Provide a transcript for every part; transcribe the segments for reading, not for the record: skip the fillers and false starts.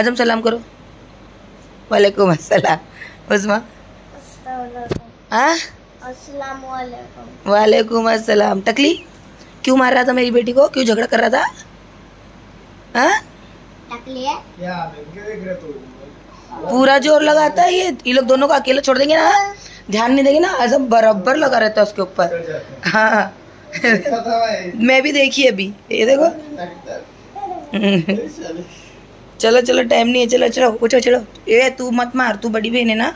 आजम सलाम करो। वालेकुम अस्सलाम। उस्मा अस्सलाम। वालेकुम अस्सलाम। टकली क्यों मार रहा था मेरी बेटी को? क्यों झगड़ा कर रहा था? टकली है? पूरा जोर लगाता है ये लोग। दोनों को अकेला छोड़ देंगे ना, ध्यान नहीं देंगे ना। आजम बराबर लगा रहता है उसके ऊपर। हाँ मैं भी देखी अभी, ये देखो। चलो चलो टाइम नहीं है, चलो चलो उठो। चलो ये तू मत मार, तू बड़ी बहन है ना।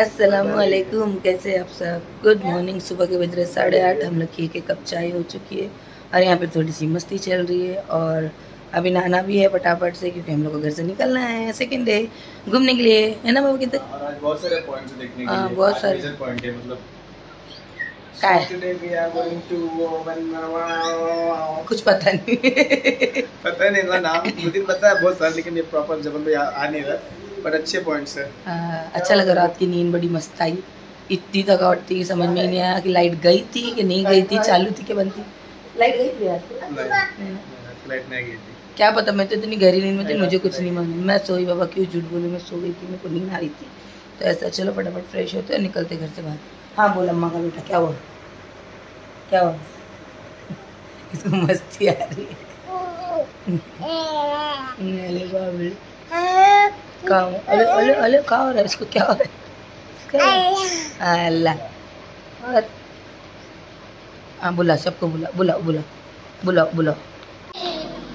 अस्सलामुअलैकुम, कैसे आप सब? Good morning. सुबह के बज रहे 8:30। हम लोग की एक कप चाय हो चुकी है और यहाँ पे थोड़ी सी मस्ती चल रही है। और अभी नहाना भी है फटाफट से, क्योंकि हम लोग को घर से निकलना है। सेकेंड डे घूमने के लिए है ना बाबू। कितने बहुत सारे पॉइंट्स देखने के लिए। हां बहुत सारे पॉइंट है। मतलब कुछ पता नहीं पता नहीं इनका नाम, मुझे पता है बहुत सारे, लेकिन ये प्रॉपर जबन पे आ नहीं रहा। पर अच्छे पॉइंट्स है। अच्छा लगा। रात की नींद बड़ी मस्त आई। इतनी थकावट थी समझ में नहीं आया कि लाइट गई थी कि नहीं गई थी, चालू थी कि बंद थी। लाइट गई थी यार, लाइट नहीं गई थी क्या पता। मैं तो इतनी गहरी नींद में थी, मुझे कुछ नहीं मालूम। मैं सोई बाबा, क्यों झूठ बोलूँ, मैं सो गई थी, मेरे को नींद आ रही थी। तो ऐसा चलो फटाफट फ्रेश होते और निकलते घर से बाहर। हाँ बोल अम्मा का बेटा। क्या हुआ क्या हुआ? इसको मस्ती आ रही है। अरे क्या अरे अरे अरे क्या हो रहा है इसको? क्या हो रहा है? अल्लाह। और हाँ बुला, सबको बुला बुला बुला बुला बुला।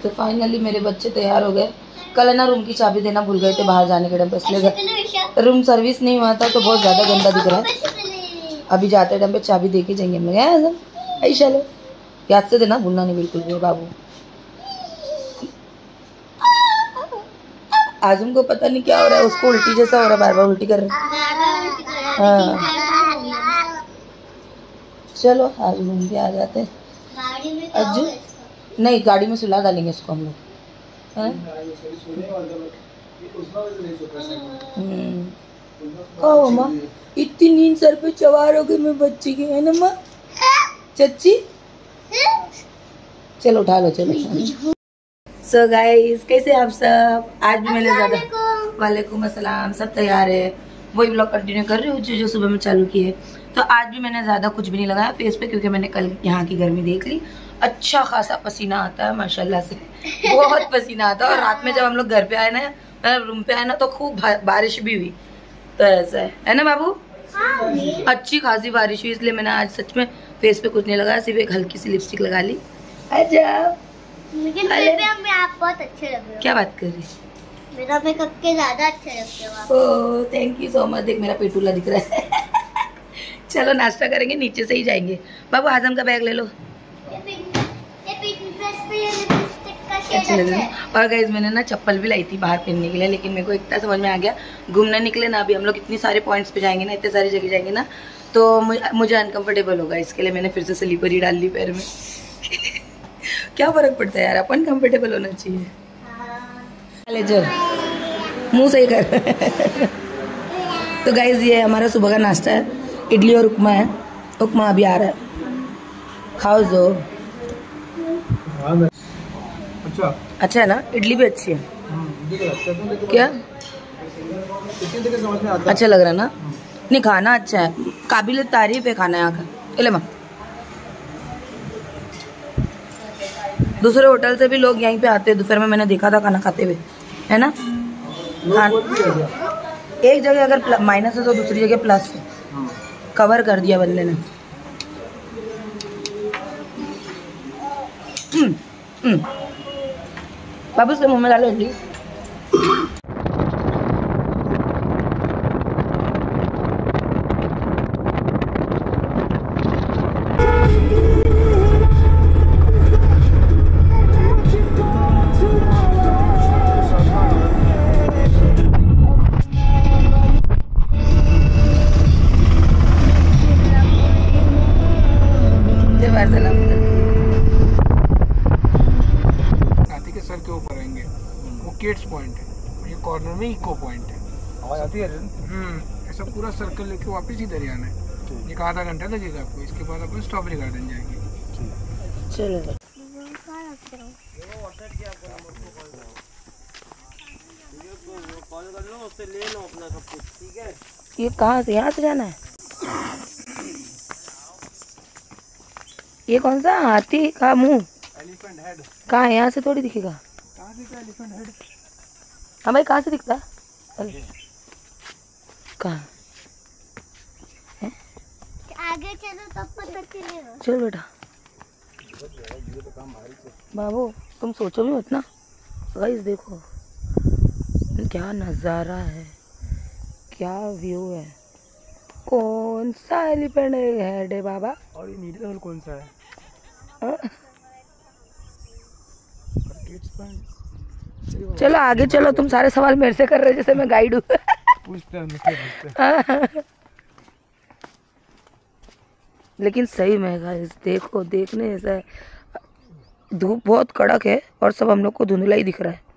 तो फाइनली मेरे बच्चे तैयार हो गए। कल ना रूम की चाबी देना भूल गए थे बाहर जाने के टाइम, इसलिए रूम सर्विस नहीं हुआ था, तो बहुत ज़्यादा गंदा दिख रहा है। अभी जाते टाइम पे चाबी दे के जाएंगे हम लोग। आजम ऐसा लो, याद से देना, भूलना नहीं बिल्कुल भी। बाबू आजम को पता नहीं क्या हो रहा है, उसको उल्टी जैसा हो रहा है, बार बार उल्टी कर रहा है। हाँ चलो आज घूम के आ जाते हैं। अज्जू नहीं, गाड़ी में सुला डालेंगे उसको हम लोग। कहो माँ, इतनी नींद सर पे सवार हो गई मैं बच्ची की, है ना माँ? चच्ची चलो उठा लो। चलो सो गाइस, कैसे आप सब? आज भी मैंने ज़्यादा वालेकुम अस्सलाम। सब तैयार है, वही ब्लॉग कंटिन्यू कर रही हूँ जो सुबह में चालू की है। तो आज भी मैंने ज़्यादा कुछ भी नहीं लगाया फेस पे, क्योंकि मैंने कल यहाँ की गर्मी देख ली। अच्छा खासा पसीना आता है माशाल्लाह से, बहुत पसीना आता है। और रात में जब हम लोग घर पे आए ना, रूम पे आए ना, तो खूब बारिश भी हुई। तो ऐसा है ना बाबू। हाँ। अच्छी खासी बारिश हुई, इसलिए मैंने आज सच में फेस पे कुछ नहीं लगाया, सिर्फ एक हल्की सी लिपस्टिक लगा ली। अच्छा मुझे आप बहुत अच्छे लग रहे हो। क्या बात कर रही? मेरा मेकअप के ज़्यादा अच्छे लगते हो। Oh thank you so much. देख मेरा पेटूला दिख रहा है। चलो नाश्ता करेंगे, नीचे से ही जाएंगे। बाबू आजम का बैग ले लो। अच्छा लग रहा है। और गाइस मैंने ना चप्पल भी लाई थी बाहर पहनने के लिए, लेकिन मेरे को इतना समझ में आ गया, घूमने निकले ना अभी हम लोग, इतने सारे पॉइंट्स पे जाएंगे ना, इतने सारी जगह जाएंगे ना, तो मुझे अनकंफर्टेबल होगा। इसके लिए मैंने फिर से स्लीपर ही डाल ली पैर में। क्या फर्क पड़ता है यार, अपन कंफर्टेबल होना चाहिए। चले जो मुँह सही कर। तो गाइस ये हमारा सुबह का नाश्ता है, इडली और उपमा है। उपमा अभी आ रहा है, खाओ जो। अच्छा है ना? इडली भी अच्छी है। क्या अच्छा लग रहा है ना? नहीं खाना अच्छा है, काबिल तारीफ है खाना यहाँ का। ले माँ, दूसरे होटल से भी लोग यहीं पे आते हैं दोपहर में, मैंने देखा था खाना खाते हुए, है ना? एक जगह अगर माइनस है तो दूसरी जगह प्लस है, कवर कर दिया बंदे ने। बाबू से मुँह में डालो इडली। इको पॉइंट है, आती है। ऐसा पूरा सर्कल लेके वापस इधर ही आना है। एक आधा घंटा लगेगा आपको। इसके बाद अपन स्ट्रॉबेरी गार्डन जाएंगे। चलो। कर लो, उससे ले लो अपना सब कुछ, ठीक है। ये कहाँ से, यहाँ से जाना है? ये कौन सा हाथी का मुँह, एलिफेंट हेड? कहाँ है? यहाँ से थोड़ी दिखेगा। कहाँ दिखता एलिफेंट हेड? हाँ भाई, कहाँ से दिखता? कहाँ है? आगे चलो तो पता चलेगा। चल बेटा बाबू, तुम सोचो भी मत ना। गाइस देखो क्या नज़ारा है, क्या व्यू है। कौन सा एलिफेंट हेड है बाबा? और ये नीले वाला कौन सा है? चलो आगे चलो, तुम सारे सवाल मेरे से कर रहे हो जैसे मैं गाइड हूँ। लेकिन सही में गाइस देखो, देखने ऐसा है। धूप बहुत कड़क है और सब हम लोग को धुंधला ही दिख रहा है।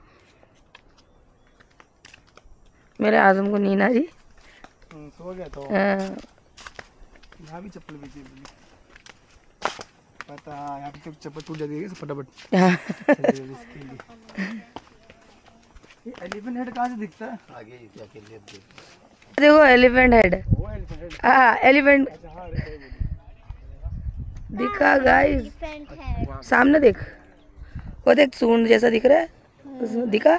मेरे आजम को नीना जी सो गया तो भी चप्पल पता चप्पल टूट जाती है फटाफट। एलिफेंट हेड कहाँ से दिखता है? आगे जाके देखो एलिफेंट हेड। हाँ एलिफेंट दिखा गाइस, सामने देख, वो देख सूंड जैसा दिख रहा है। दिखा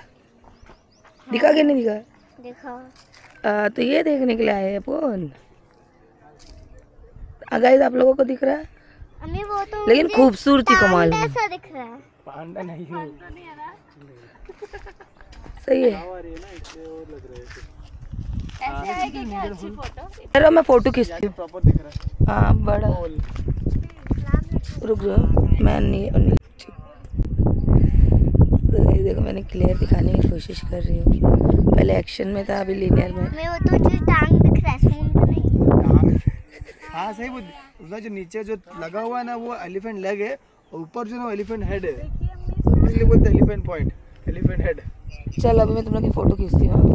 दिखा कि नहीं दिखा? दिखा। तो ये देखने के लिए आए अपन गाइस। आप लोगों को दिख रहा है? अम्मी वो तो, लेकिन खूबसूरती कमाल है। पांडा नहीं है, सही है। अरे मैं फोटो खींचती हूँ। हाँ बड़ा, रुक जाओ, मैं नहीं देखो, मैंने क्लियर दिखाने की कोशिश कर रही हूँ। पहले एक्शन में था, अभी लीनियर में। वो तो जो टांग दिख रहा है, नहीं। हाँ सही, वो जो नीचे जो लगा हुआ है ना, वो एलिफेंट लेग है और ऊपर जो ना एलिफेंट हेड है, इसलिए बोलते हैं एलिफेंट पॉइंट, एलिफेंट हेड। चल अभी मैं तुम लोग की फोटो खींचती हूँ।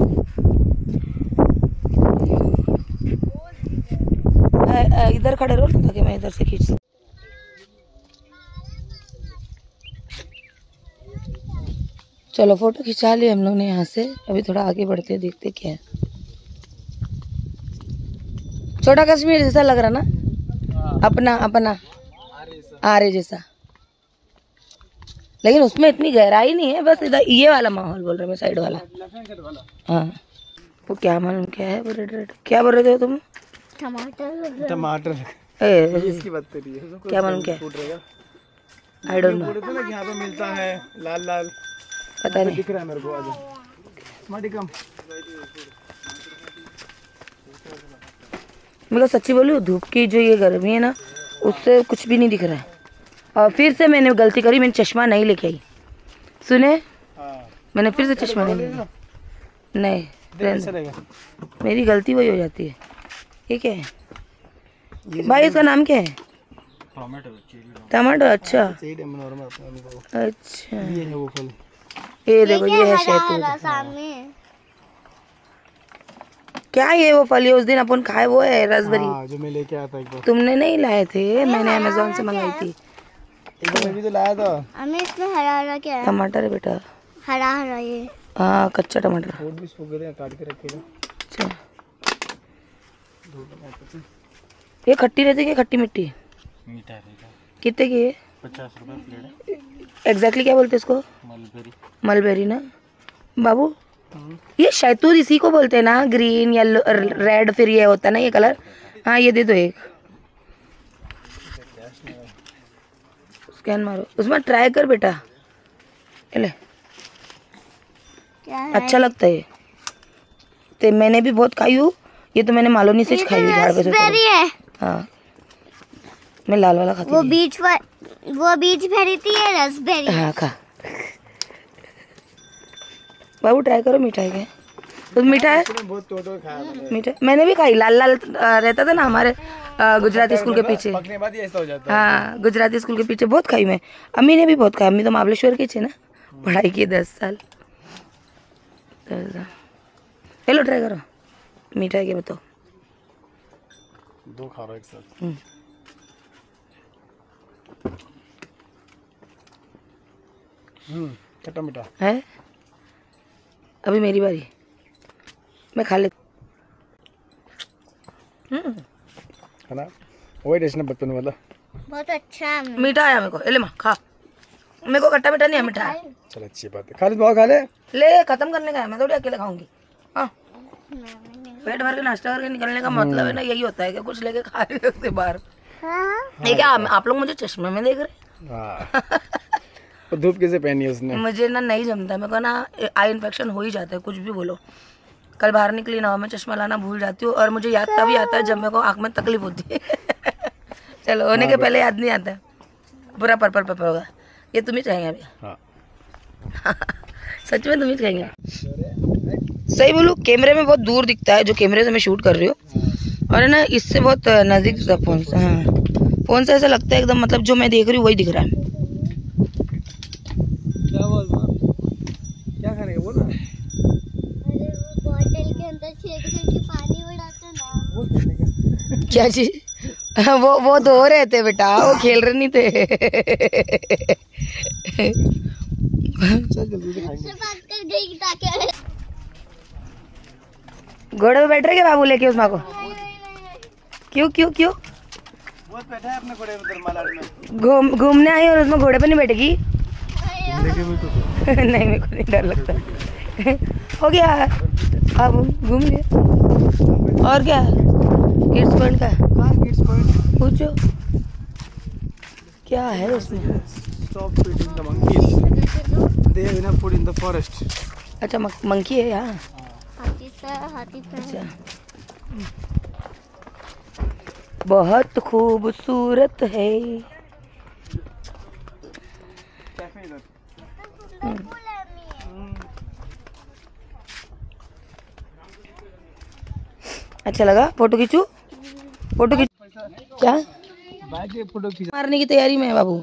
इधर खड़े रहो ताकि मैं इधर से खींच। चलो फोटो खिंचा ली हम लोग ने यहाँ से। अभी थोड़ा आगे बढ़ते हैं, देखते क्या है। छोटा कश्मीर जैसा लग रहा ना, अपना अपना आरे जैसा, लेकिन उसमें इतनी गहराई नहीं है। बस इधर ये वाला माहौल बोल रहे मैं, साइड वाला। हाँ वो क्या मालूम क्या है। क्या बोल रहे थे तुम? टमाटर, टमाटर क्या मालूम क्या है? I don't know. यहाँ पे मिलता है लाल लाल, पता नहीं दिख रहा है मेरे को। मतलब सच्ची बोलूं, धूप की जो ये गर्मी है ना, उससे कुछ भी नहीं दिख रहा है। और फिर से मैंने गलती करी, मैंने चश्मा नहीं लेके आई। सुने, मैंने फिर से चश्मा नहीं लिया। नहीं, मेरी गलती वही हो जाती है। ये क्या है भाई, इसका नाम क्या है? टमाटर। अच्छा अच्छा, ये देखो, ये है शहतूत। क्या ये वो फल है उस दिन अपन खाए, वो है रसबरी जो मैं लेके आया था एक बार। तुमने नहीं लाए थे, मैंने अमेज़न से मंगाई थी। एक बार मैं भी तो लाया था। हमें इसमें हरा हरा क्या है? टमाटर है बेटा, हरा हरा ये। हाँ कच्चा टमाटर। और भी सूख गए, काट के रखे थे। अच्छा, ये खट्टी रहती है, खट्टी मिट्टी मीठा रहेगा। कितने की है? 50 रुपये प्लेट है। एग्जैक्टली क्या बोलते हैं इसको? मलबेरी। मलबेरी ना बाबू, ये शैतूत इसी को बोलते हैं ना, ग्रीन येलो रेड, फिर ये होता है ना ये कलर। हाँ ये दे दो एक, स्कैन मारो उसमें, ट्राई कर बेटा। ले क्या है? अच्छा लगता है तो मैंने भी बहुत खाई हूँ। ये तो मैंने मालोनी से खाई है। हाँ मैं लाल वाला खाती, वो बीच भरी थी ये रसबेरी। हाँ खा बाबू, ट्राई करो मिठाई के। तो मीठा है, मीठा मैंने भी खाई। लाल लाल रहता था ना हमारे गुजराती स्कूल के पीछे। हाँ गुजराती स्कूल के पीछे बहुत खाई मैं। अम्मी ने भी बहुत खाई। अम्मी तो महाबलेश्वर की थी ना, पढ़ाई की 10 साल। हेलो ट्राई करो मिठाई के, बताओ। 2 खा रहा एक साथ। खट्टा मीठा है। अभी मेरी बारी। मैं खा लेती हूँ। खाना वही टेस्ट ना बचपन वाला, बहुत अच्छा मीठा आया मेरे को। ले माँ खा, मेरे को खट्टा मीठा नहीं है, मीठा है। चल अच्छी बात है, खा ले बहुत, खा ले, खत्म करने का है, मैं थोड़ी अकेले खाऊंगी। हाँ पेट भर के नाश्ता करके निकलने का मतलब है ना, यही होता है कि कुछ लेके खा रहे बाहर। ये क्या आप लोग मुझे चश्मे में देख रहे? धूप कैसे पहनी है उसने? मुझे ना नहीं जमता, मेरे को ना आई इन्फेक्शन हो ही जाता है, कुछ भी बोलो। कल बाहर निकली ना, मैं चश्मा लाना भूल जाती हूँ और मुझे याद तभी आता है जब मेरे को आँख में तकलीफ होती है। चलो होने के पहले याद नहीं आता, पूरा पर्पल पर्पल होगा। ये तुम ही चाहेंगे अभी? सच में तुम ही चाहेंगे? सही बोलूँ कैमरे में बहुत दूर दिखता है जो कैमरे से मैं शूट कर रही हूँ, और है ना इससे बहुत नज़दीक था फोन से। हाँ फोन से ऐसा लगता है एकदम, मतलब जो मैं देख रही हूँ वही दिख रहा है। क्या खाने का बोला? अरे वो बोतल के अंदर छेद करके पानी उड़ाता ना, वो खेलने का। क्या जी? वो धो रहे थे बेटा, वो खेल रहे नहीं थे। चल जल्दी से खाएंगे। बात कर गई ताकि घोड़े पे बैठ रहे क्या बाबू लेके उस माँ को? क्यों क्यों क्यों? वो बैठा है अपने घोड़े पे धर्मलाल में। घूमने आई और उसमें घोड़े पे नहीं बैठेगी? नहीं मेरे को नहीं डर लगता। हो गया अब घूम लिए। और क्या किड्स पॉइंट का? किड्स पॉइंट पूछो क्या है उसमें? Stop feeding the monkeys, they have enough food in the forest. अच्छा मंकी है यहाँ? हाथी था। अच्छा बहुत खूबसूरत है। अच्छा लगा फोटो खींचू? फोटो खींचू क्या? मारने की तैयारी में है बाबू,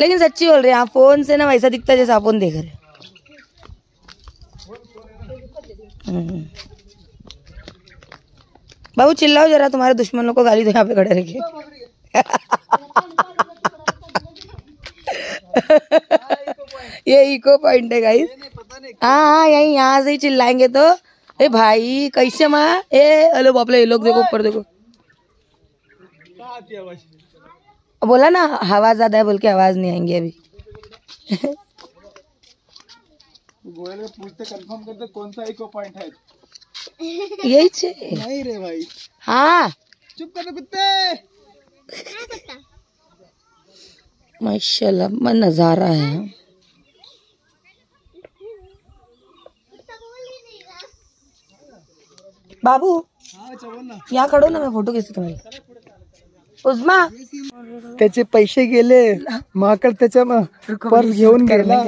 लेकिन सच्ची बोल रहे हैं। आप फोन से ना वैसा दिखता है जैसा आप फोन देख रहे हैं। बाबू चिल्लाओ जरा, तुम्हारे दुश्मनों को गाली दो यहाँ पे खड़े रखे। ये इको पॉइंट है गाइस। हाँ यही, यहाँ से ही चिल्लाएंगे तो। ए भाई कैसे माँ? ए हेलो बापले, ये लोग देखो ऊपर देखो। बोला ना हवा ज्यादा है बोल के आवाज नहीं आएंगी अभी। पूछते कंफर्म करते कौन सा इको पॉइंट है। यही नहीं रे भाई। हाँ चुप कर कुत्ते। माशाल्लाह मैं नज़ारा है। बाबू यहाँ खड़ो ना, मैं फोटो खींचते तुम्हारी। उस्मा त्याचे पैसे गेले, माकड त्याच्या पर्स घेऊन गेला।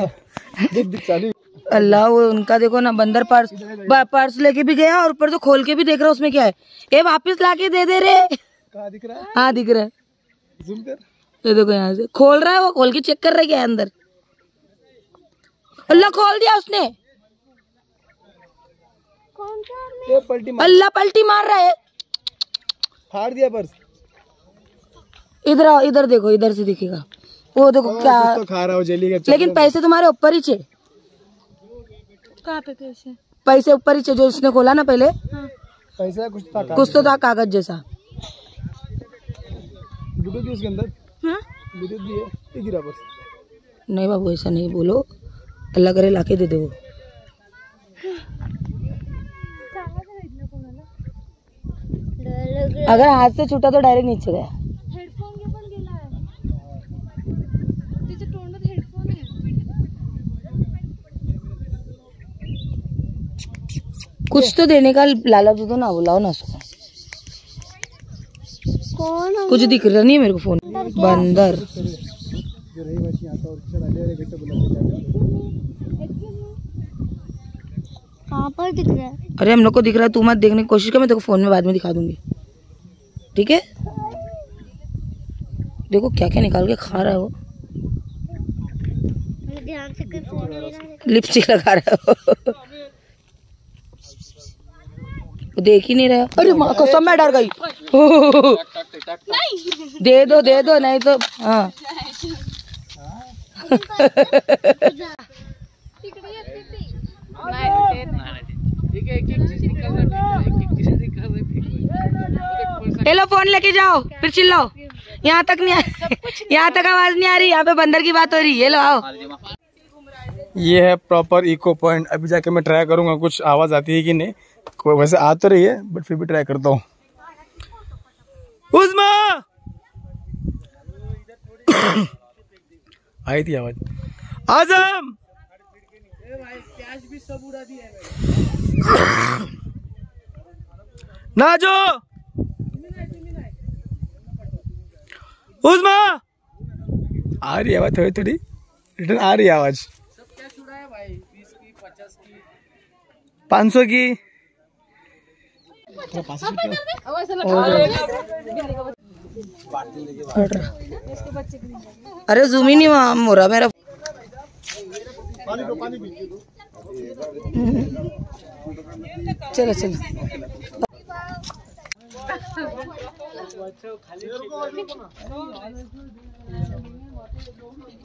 अल्लाह वो उनका देखो ना, बंदर पर्स लेके भी गया और ऊपर तो खोल के भी देख रहा उसमें क्या है। ये वापस लाके दे रे। कहाँ दिख रहा है? हाँ दिख रहा है, जूम कर ये देखो। यहाँ से खोल रहा है वो, खोल के चेक कर रहा है क्या है अंदर। अल्लाह खोल दिया उसने। अल्लाह पलटी मार रहा है, फाड़ दिया पर्स। इधर आओ, इधर देखो, इधर से दिखेगा। वो देखो क्या तो खा रहा हो, जेली का। लेकिन पैसे तुम्हारे ऊपर ही चे। कहाँ पे पैसे? पैसे ऊपर ही चे जो इसने खोला ना पहले। हाँ। पैसा कुछ तो था कागज जैसा उसके अंदर। हाँ? गिरा बस। नहीं बाबू ऐसा नहीं बोलो, अल्लाह करे लाके दे दे वो। अगर हाथ से छूटा तो डायरेक्ट नीचे गया। हेडफोन गेला है। तिच्या तोंडात हेडफोन है। कुछ तो देने का लालच दो ना, बुलाओ ना उसको। कुछ दिख रहा नहीं है मेरे को फोन। बंदर कहाँ पर दिख रहा है? अरे हम लोग को दिख रहा है, तू मत देखने की कोशिश कर, मैं तेरे को फोन में बाद में दिखा दूंगी, ठीक है? देखो क्या क्या निकाल के खा रहा है वो। ध्यान से कर, फोन लिपस्टिक लगा रहा है वो, देख ही नहीं रहा। अरे माँ कसम मैं डर गई। दे दो दे दो, नहीं तो। हाँ ठीक है। फोन लेके जाओ फिर चिल्लाओ। यहाँ तक नहीं, यहाँ तक आवाज नहीं आ रही, यहाँ पे बंदर की बात हो रही है। लो आओ, ये है प्रॉपर इको पॉइंट। अभी जाके मैं ट्राई करूंगा कुछ आवाज आती है कि नहीं, वैसे आ तो रही है बट फिर भी ट्राई करता हूँ। आई थी आवाज। आजम भी सब उड़ा दिया नाजो उस्मा। आ रही आवाज थोड़ी थोड़ी रिटर्न आ रही आवाज। सब क्या छुड़ा है भाई, 20 की 50 की 500 की। अरे जूम ही नहीं माम हो रहा मेरा। चलो चलो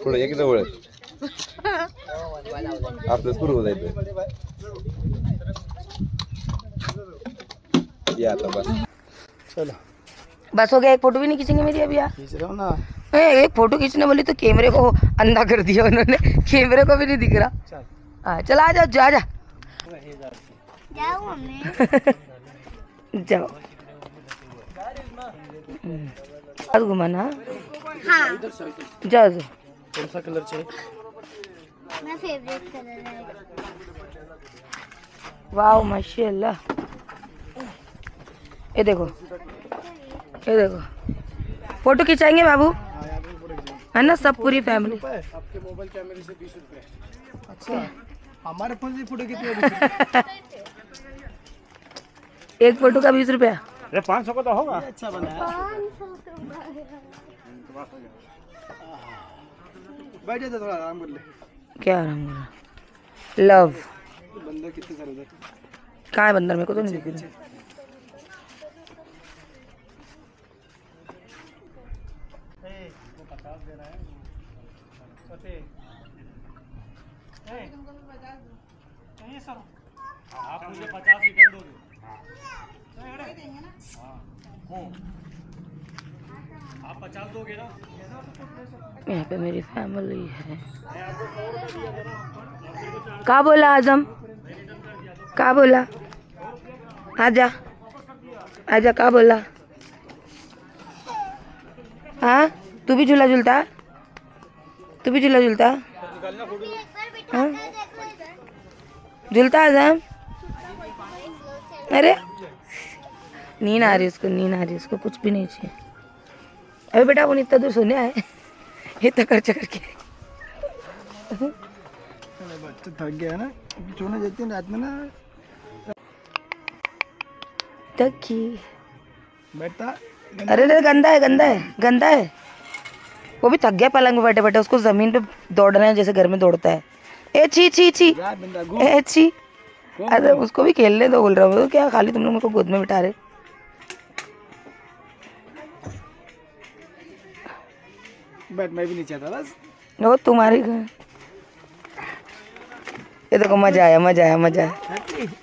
थोड़ा एक जवळ आपलं सुरू होत आहे। या आता बस चलो बस हो गया। एक फोटो भी नहीं खींचेंगे मेरी अभी यार, खींच रहा हूं ना। एक फोटो खींचने बोली तो कैमरे को अंधा कर दिया उन्होंने, कैमरे को भी नहीं दिख रहा। चल हां चल आ जाओ, जा जा जाओ हमने जाओ घुमाना। हाँ जाओ जाओ। कौन सा कलर चाहिए? मेरा फेवरेट कलर है। वाह माशाल्लाह, ये देखो ये देखो, फोटो खिंचाएंगे बाबू है ना सब पूरी फैमिली। आपके मोबाइल कैमरे से 20 रुपए। अच्छा हमारे फोन से फोटो कितने? एक फोटो का 20 रुपया। अरे 500 का तो होगा। अच्छा बना है, बैठ जा थोड़ा आराम कर ले। क्या आराम कर? लव बंदर कितने सारे उधर कहाँ है? बंदर मेरे को तो नहीं दिख रहा। आप मुझे 50 कर दोगे आप 50 दोगे ना? यहाँ पे मेरी फैमिली है। क्या बोला आजम? क्या बोला? आजा आजा, क्या बोला? हाँ तू भी झूला झूलता, तू भी झूला झूलता, हाँ झूलता आजम। अरे नींद आ रही उसको, नींद आ रही उसको, कुछ भी नहीं चाहिए। अरे बेटा वो इतना दूर सोने आए, ये तकर चकर के बच्चा थक गया ना, सोने जाते हैं रात में ना। तकी बेटा, अरे अरे गंदा है गंदा है गंदा है। वो भी थक गया पलंग पे बैठे बैठे, उसको जमीन पे दौड़ना है जैसे घर में दौड़ता है। ए छी छी छी ए छी। अरे उसको भी खेलने दो, बोल रहा हूँ क्या खाली तुम लोग मुझको गोद में बिठा रहे। बैठ मैं भी नीचे था बस। वो तुम्हारी ये देखो मजा आया मजा आया मजा आया।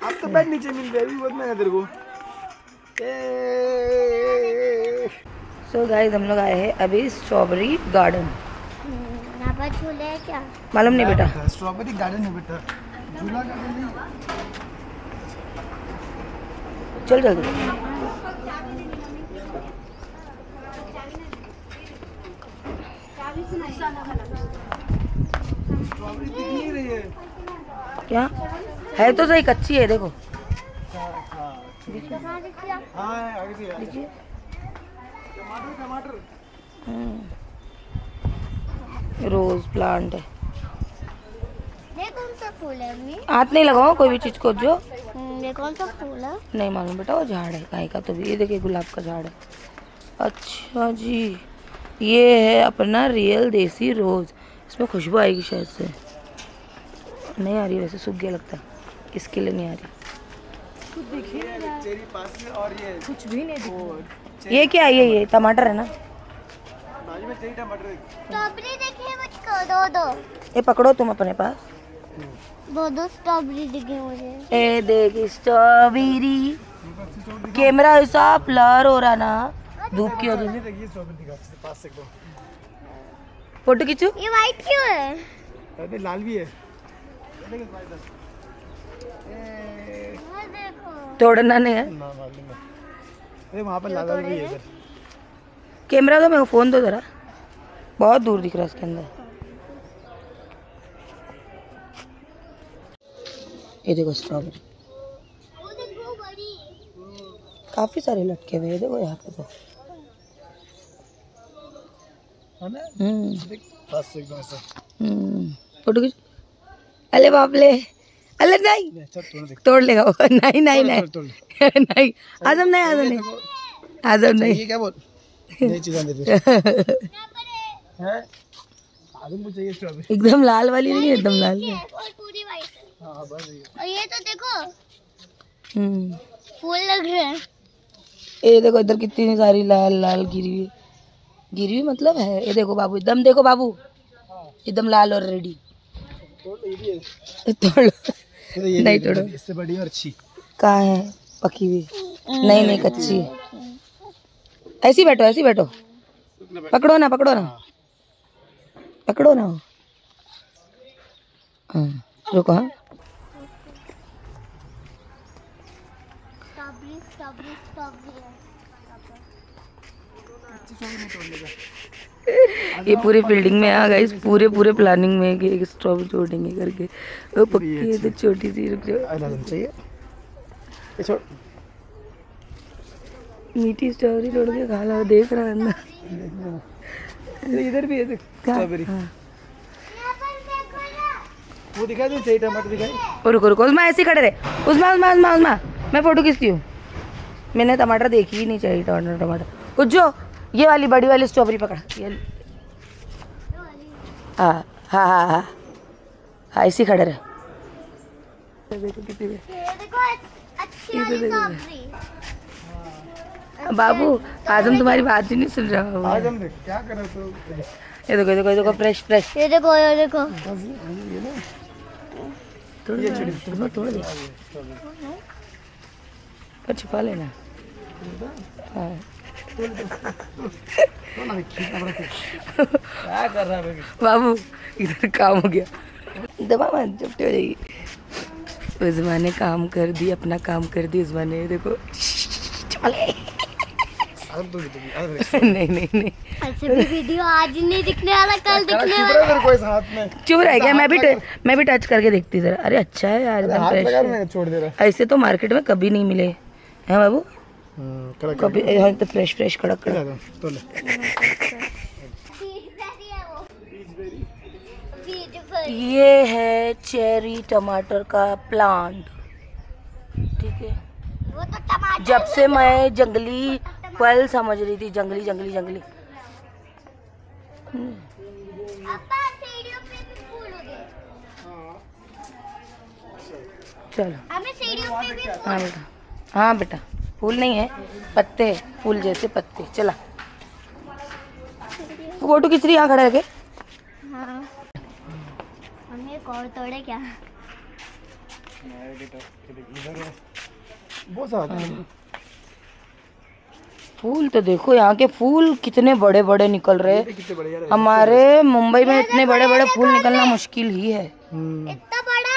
अब तो बैठ नीचे मिल गया, भी बहुत मजा तेरे को। सो गाइस हम लोग आए हैं अभी स्ट्रॉबेरी गार्डन। झूले है क्या मालूम नहीं बेटा, स्ट्रॉबेरी गार्डन है बेटा, झूला गार्डन नहीं। चल जल्दी क्या है तो सही, कच्ची है देखो। देखिए रोज प्लांट है, हाथ नहीं लगाओ कोई भी चीज को। जो ये कौन सा फूल है नहीं मालूम बेटा, वो झाड़ है कहीं का तो भी। ये देखिए गुलाब का झाड़ है। अच्छा जी ये है अपना रियल देसी रोज, इसमें खुशबू आएगी शायद से। नहीं आ रही वैसे, सूख गया लगता है, इसके लिए नहीं आ रही। कुछ भी नहीं। ये क्या है? ये टमाटर है ना, ये पकड़ो तुम अपने पास। बहुत स्ट्रॉबेरी दिखे मुझे, ए देख स्ट्रॉबेरी। कैमरा ऐसा ब्लर हो रहा ना, धूप की वजह से। फोटो खींचो। ये व्हाइट क्यों है? अरे लाल भी है। तोड़ना नहीं है ना, अरे वहाँ पर लाल भी है। कैमरा दो, मेरे को फोन दो जरा, बहुत दूर दिख रहा है इसके अंदर। ये देखो स्ट्रॉबेरी, काफी सारे लटके हुए हैं देखो यहाँ पे। तो फोटो खींच। अरे बापले, अरे नहीं तोड़ लेगा। नहीं नहीं नहीं, आजम नहीं, आजम नहीं, आजम नहीं। ये क्या बोल एकदम लाल वाली नहीं, एकदम लाल। ये तो देखो फूल लग रहे हैं। ये देखो इधर कितनी सारी लाल लाल गिरी हुई मतलब है। ये देखो बाबू, एकदम देखो बाबू, एकदम लाल और रेडी। तोड़ो, नहीं तोड़ो, इससे बड़ी और अच्छी कहाँ है? पकी हुई नहीं, नहीं कच्ची है। ऐसी बैठो, ऐसी बैठो, पकड़ो ना, पकड़ो ना, पकड़ो ना। रुको। हाँ ये पूरी फील्डिंग में आ गई, पूरे प्लानिंग में कि एक स्ट्रॉबेरी तोड़ेंगे करके। वो पक्की है तो छोटी सी, रुक जाओ चाहिए। मीठी स्ट्रॉबेरी तोड़ के खा लो। देख रहा है ना, इधर भी है स्ट्रॉबेरी। वो दिखा दो, चाहिए टमाटर दिखाई। रुको रुको, उसमें ऐसे खड़े रहे। उसमें मैं फोटो खींचती हूँ। मैंने टमाटर देखी ही नहीं, चाहिए टमाटर। कुछ जो ये वाली बड़ी वाली स्ट्रॉबेरी पकड़ा। हाँ हाँ हाँ हाँ हाँ, ऐसे खड़े रहे। बाबू आजम तुम्हारी बात ही नहीं सुन रहा। आजम देख क्या कर रहे हो। ये देखो फ्रेश फ्रेश। ये देखो थोड़ा पर छुपा लेना। क्या कर रहा है बाबू, इधर काम हो गया। दबा मत, चुपटी हो जाएगी। उजमा ने काम कर दी, अपना काम कर दी उजमा ने। देखो नहीं नहीं नहीं, ऐसे भी वीडियो आज नहीं दिखने वाला, कल दिखने वाला। कोई साथ में चुप रह गया। मैं भी टच करके देखती जरा। अरे अच्छा है यार, एकदम फ्रेश। छोड़ दे रहा, ऐसे तो मार्केट में कभी नहीं मिले हैं बाबू। कभी यहाँ तो फ्रेश फ्रेश कड़क कड़क। ये है चेरी टमाटर का प्लांट, ठीक है। जब से मैं जंगली फल समझ रही थी, जंगली चलो। हाँ बेटा, हाँ बेटा, फूल नहीं है, पत्ते, फूल जैसे पत्ते। चला फोटो खींच रही। यहाँ खड़ा है। हम एक और तोड़े क्या? फूल तो देखो, यहाँ के फूल कितने बड़े बड़े निकल रहे। हमारे मुंबई में इतने बड़े बड़े फूल निकलना मुश्किल ही है। इतना बड़ा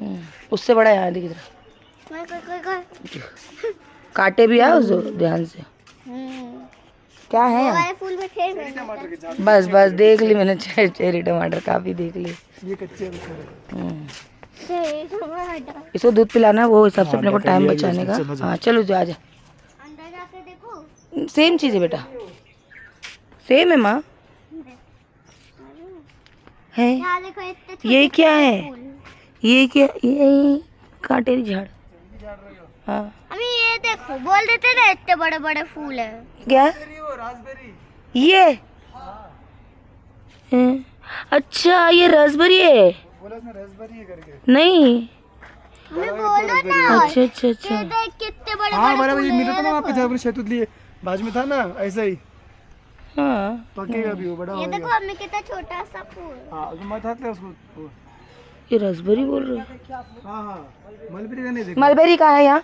है, उससे बड़ा यहाँ दिख रहा। काटे भी है उसको ध्यान से। क्या है यहाँ फूल में? बस बस देख ली मैंने, चेरी टमाटर काफी देख ली। इसको दूध पिलाना, वो हिसाब से अपने को टाइम बचाने का। हाँ चलो जो, आजा अंदर जाके देखो। सेम चीज़ है बेटा, सेम है माँ। है ये क्या है? ये क्या? ये काटेरी झाड़। हाँ अभी ये देखो, बोल देते ना इतने बड़े बड़े फूल है। क्या ये? अच्छा ये रास्पबेरी है करके। नहीं अच्छा देख कितने बड़े। हाँ बराबर, ये मिला था ना आपके जबरदस्त शहतूत लिए बाज में था ना, ऐसा ही। हाँ पकेगा भी वो, बड़ा हो गया। ये देखो हमने कितना छोटा सा फूल। हाँ मत हाथ ले उसको। ये रास्पबेरी बोल रहे हो? हाँ हाँ मलबेरी का नहीं देखा। मलबेरी कहाँ है यहाँ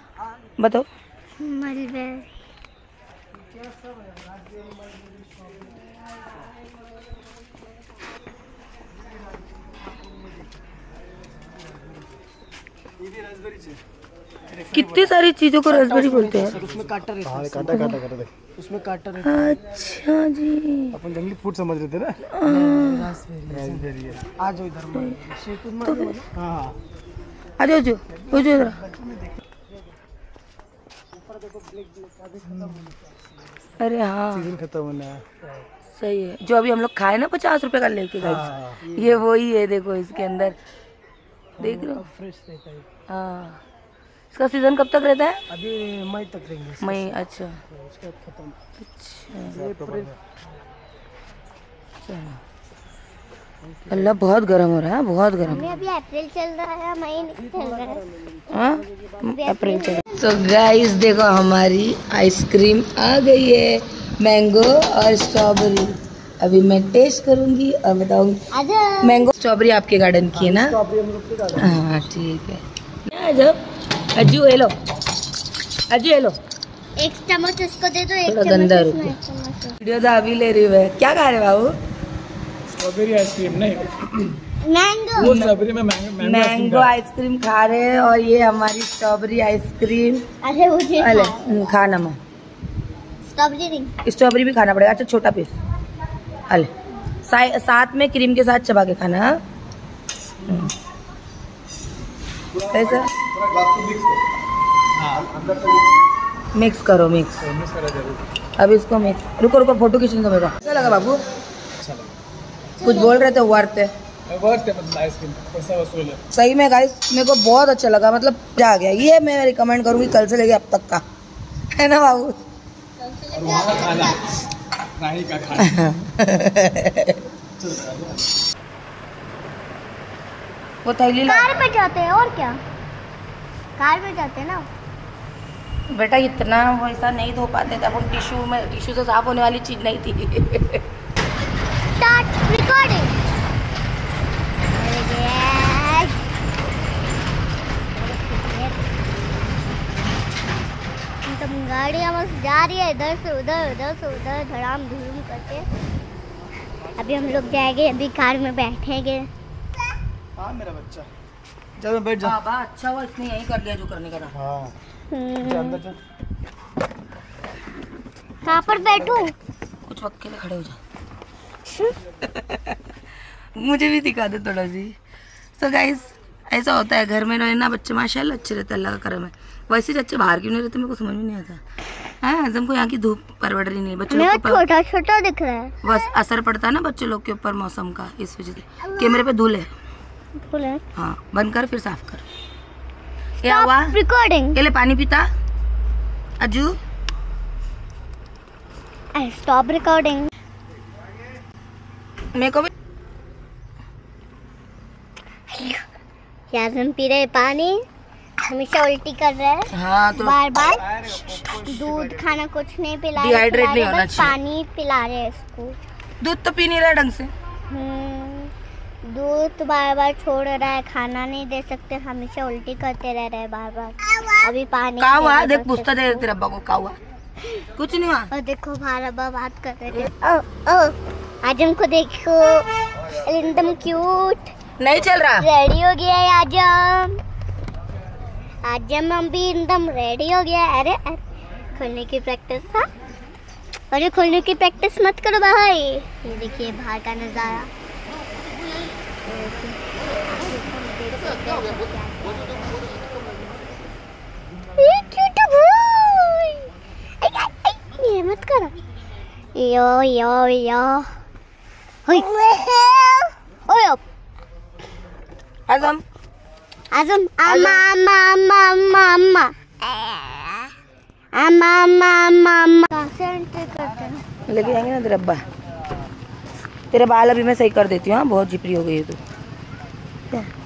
बताओ? मलबेरी कितनी सारी चीजों को रास्पबेरी बोलते हैं। उसमें काटा रहता है, उसमें काटा रहता है। अच्छा जी, अपन जंगली फ्रूट समझ रहे थे ना। रास्पबेरी है। आ जाओ इधर में। हां आ जाओ, हो जाओ इधर। ऊपर देखो ब्लैक ब्लैक। अरे हां सीजन खत्म होना है। सही है, जो अभी हम लोग खाए ना 50 रुपए का लेके गाइस, ये वही है। देखो इसके अंदर देख रहे हो, फ्रेश रहता है। हां, इसका सीजन कब तक रहता है? अभी मई तक रहेंगे। मई, अच्छा। इसका खत्म। अच्छा। अल्लाह बहुत गर्म हो रहा है, बहुत गर्म। अभी अप्रैल चल रहा है, मई चल रहा है। हाँ, अप्रैल चल। तो गाइस देखो हमारी आइसक्रीम आ गई है, मैंगो और स्ट्रॉबेरी। अभी मैं टेस्ट करूंगी और बताऊंगी। मैंगो स्ट्रॉबेरी आपके गार्डन की है ना? हाँ ठीक है। अजू ये लो, अजू ये लो। एक चम्मच उसको दे दो, एक चम्मच इसमें। वीडियो तो अभी ले रही है। क्या खा रहे बाबू? स्ट्रॉबेरी आइसक्रीम नहीं, मैंगो। वो स्ट्रॉबेरी में मैंगो आइसक्रीम खा रहे हैं और ये हमारी स्ट्रॉबेरी आइसक्रीम। अरे मुझे खाना मैं स्ट्रॉबेरी नहीं, स्ट्रॉबेरी भी खाना पड़ेगा। अच्छा छोटा पीस अले, साथ में क्रीम के साथ चबा के खाना। ऐसा मिक्स करो, मिक्स अब इसको मिक्स। रुको रुको, फोटो खींचने दो मेरा। कैसा लगा बाबू? अच्छा लगा। कुछ बोल रहे थे। वर्थ है, वर्थ है मतलब आइसक्रीम पैसा वसूल है। सही में गाइस मेरे को बहुत अच्छा लगा, मतलब मजा आ गया। ये मैं रिकमेंड करूंगी कल से लेके अब तक का, है ना बाबू? वो थैली कार पे जाते हैं और क्या, कार पे जाते हैं ना बेटा। इतना वैसा नहीं धो पाते थे अपन, टिश्यू में, टिश्यू से साफ होने वाली चीज नहीं थी। Start recording. गाड़ियाँ बस जा रही है इधर से उधर, उधर से उधर, धड़ाम धूम करके। अभी हम लोग जाएंगे, अभी कार में बैठेंगे। हाँ मेरा बच्चा, चलो बैठ जा। बाबा अच्छा हुआ इसने यही कर लिया जो करने का था। हाँ अंदर चल। कहाँ पर बैठूं? कुछ वक्त के लिए खड़े हो जा। मुझे भी दिखा दो थोड़ा सी। सो गाइस ऐसा होता है, घर में रहे ना बच्चे माशाल्लाह अच्छे रहते, अल्लाह का करम है। वैसे ही बच्चे बाहर क्यों नहीं रहते मेरे को समझ में नहीं आता। हाँ आजम को यहाँ की धूप परवड़ रही नहीं, बच्चों को छोटा छोटा दिख रहा है। बस असर पड़ता है ना बच्चे लोग के ऊपर मौसम का, इस वजह से। कैमरे पे धूल है। हाँ बंद कर फिर साफ कर। क्या हुआ? रिकॉर्डिंग। ये ले पानी पीता अजू। Stop recording. मेरे को यार हम पी रहे पानी, हमेशा उल्टी कर रहे हैं। हाँ तो बार बार दूध खाना कुछ नहीं पिला रहे, डिहाइड्रेट नहीं होना चाहिए। पानी पिला रहे हैं इसको, दूध तो पी नहीं रहा ढंग से। दूध बार बार छोड़ रहा है, खाना नहीं दे सकते, हमेशा उल्टी करते रह रहे बार बार। अभी पानी का हुआ देख, पूछता दे तेरे अब्बा को। का हुआ? कुछ नहीं हुआ। और देखो भार अब्बा बात कर रहे थे। ओ आजम को देखो, एकदम क्यूट। नहीं चल रहा, रेडी हो गया है आजम। आजम हम भी एकदम रेडी हो गया। अरे खोलने की प्रैक्टिस था। अरे खोलने की प्रैक्टिस मत करो भाई। ये देखिए बाहर का नजारा। ये मत करो। यो यो यो आजम, आजम आमा आमा आमा आमा आमा आमा आमा। लेके जाएंगे ना तेरे अब्बा। तेरे बाल अभी मैं सही कर देती हूँ। हाँ बहुत झिपरी हो गई है तू।